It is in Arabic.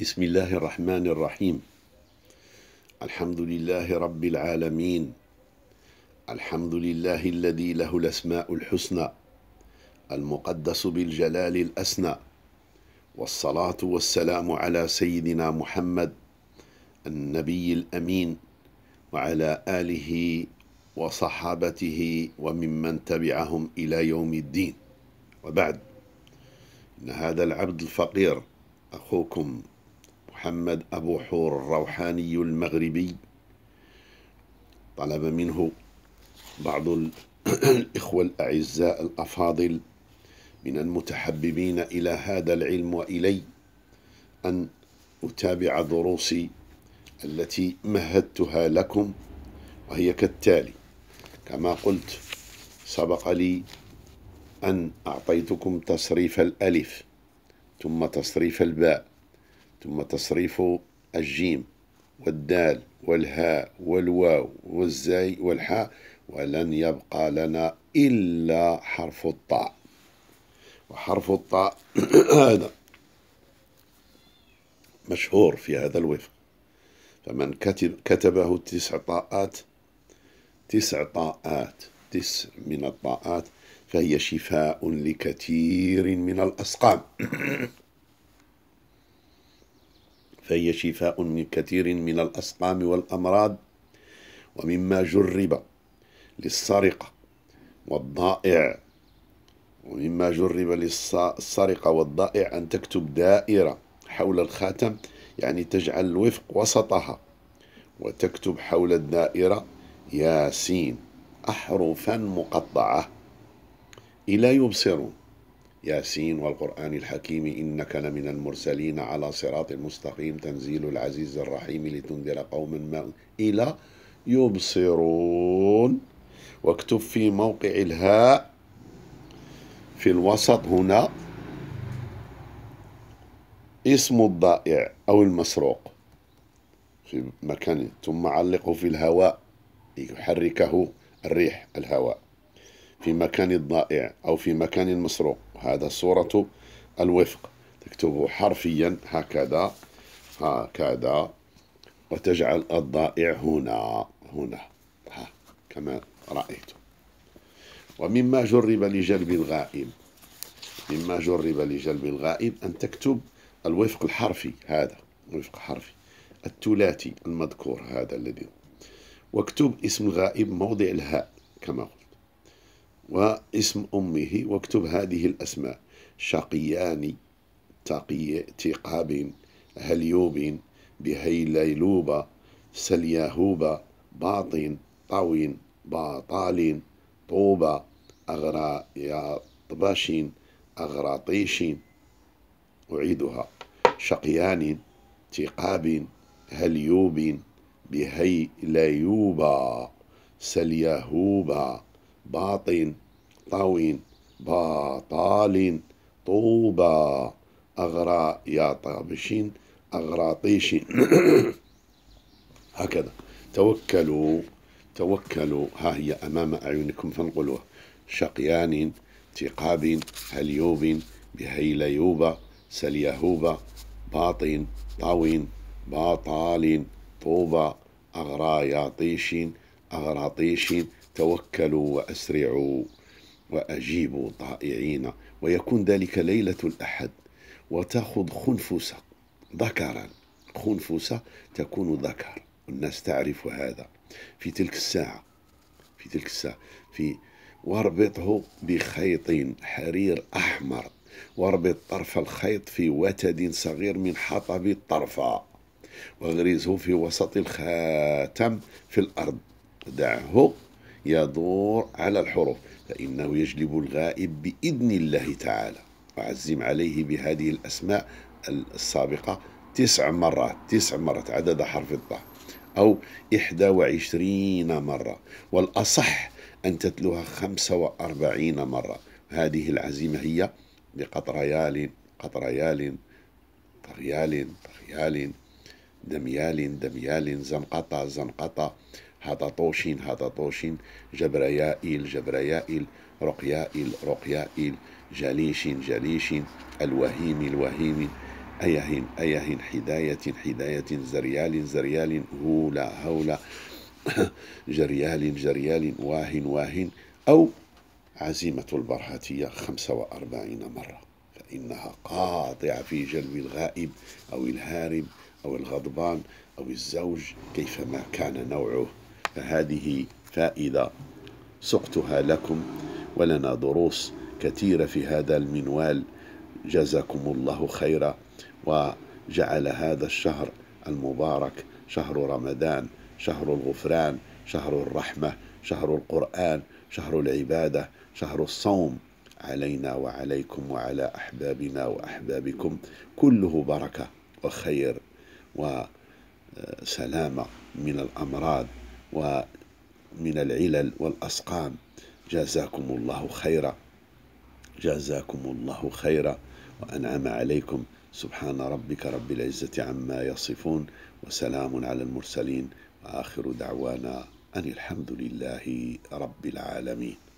بسم الله الرحمن الرحيم. الحمد لله رب العالمين، الحمد لله الذي له الأسماء الحسنى المقدس بالجلال الأسنى، والصلاة والسلام على سيدنا محمد النبي الأمين وعلى آله وصحابته وممن تبعهم إلى يوم الدين، وبعد. إن هذا العبد الفقير أخوكم محمد أبو حور الروحاني المغربي طلب منه بعض الإخوة الأعزاء الأفاضل من المتحببين إلى هذا العلم وإلي أن أتابع دروسي التي مهدتها لكم، وهي كالتالي. كما قلت سبق لي أن أعطيتكم تصريف الألف، ثم تصريف الباء، ثم تصريف الجيم والدال والهاء والواو والزاي والحاء، ولن يبقى لنا إلا حرف الطاء. وحرف الطاء هذا مشهور في هذا الوفق، فمن كتبه تسع من الطاءات فهي شفاء لكثير من الأسقام، فهي شفاء من كثير من الأسقام والأمراض، ومما جرب للسرقة والضائع، ومما جرب للسرقة والضائع أن تكتب دائرة حول الخاتم، يعني تجعل الوفق وسطها وتكتب حول الدائرة ياسين أحرفا مقطعة إلا يبصرون. ياسين والقرآن الحكيم إنك لمن المرسلين على صراط مستقيم تنزيل العزيز الرحيم لتنذر قوما ما إلى يبصرون. واكتب في موقع الهاء في الوسط هنا اسم الضائع أو المسروق في مكانه، ثم علقه في الهواء يحركه الريح الهواء في مكان الضائع أو في مكان المسروق. هذا صورة الوفق، تكتبه حرفيا هكذا هكذا، وتجعل الضائع هنا هنا كما رأيت. ومما جرب لجلب الغائب، مما جرب لجلب الغائب أن تكتب الوفق الحرفي، هذا وفق حرفي الثلاثي المذكور هذا الذي، واكتب اسم الغائب موضع الهاء كما قلت، واسم أمه، واكتب هذه الأسماء: شقيان، تقاب، هليوب، بهيليلوب، سلياهوب، باطن، طاوين، باطال، طوبة، أغراطباش، أغراطيش. أعيدها: شقيان، تقاب، هليوب، بهيليوب، سلياهوب، باطن، طاوين، باطال، طوبة، أغراطبشين، أغراطيشين. هكذا. توكلوا ها هي أمام أعينكم فانقلوها: شقيان، تقاب، هليوب، بهيليوب، سليهوب، باطن، طاوين، باطال، طوبة، أغراياطيشين، أغراطيشين. توكلوا وأسرعوا وأجيبوا طائعين. ويكون ذلك ليلة الأحد، وتأخذ خنفسة ذكرا، خنفسة تكون ذكر، الناس تعرف هذا في تلك الساعة، في تلك الساعة. واربطه بخيط حرير أحمر، واربط طرف الخيط في وتد صغير من حطب الطرفة، واغرزه في وسط الخاتم في الأرض، دعه يدور على الحروف، فإنه يجلب الغائب بإذن الله تعالى. وعزم عليه بهذه الأسماء السابقة 9 مرات، 9 مرات عدد حرف الطاء، أو 21 مرة، والأصح أن تتلوها 45 مرة. هذه العزيمة هي بقطريال، قطريال، طريال، طريال، دميال، دميال، زنقطة، زنقطة، هطاطوشين، هطاطوشين، جبريائيل، جبريائيل، رقيائيل، رقيائيل، جليش جليش الوهيم الوهيم أيهن أيهن حداية حداية زريال زريال هولا هولا جريال جريال واهن واهن. أو عزيمة البرهاتية 45 مرة، فإنها قاطعة في جلب الغائب أو الهارب أو الغضبان أو الزوج كيفما كان نوعه. فهذه فائدة سقتها لكم، ولنا دروس كثيرة في هذا المنوال. جزاكم الله خيرا، وجعل هذا الشهر المبارك شهر رمضان، شهر الغفران، شهر الرحمة، شهر القرآن، شهر العبادة، شهر الصوم، علينا وعليكم وعلى أحبابنا وأحبابكم، كله بركة وخير وسلامة من الأمراض ومن العلل والأسقام. جزاكم الله خيرا، جزاكم الله خيرا وأنعم عليكم. سبحان ربك رب العزة عما يصفون، وسلام على المرسلين، وآخر دعوانا أن الحمد لله رب العالمين.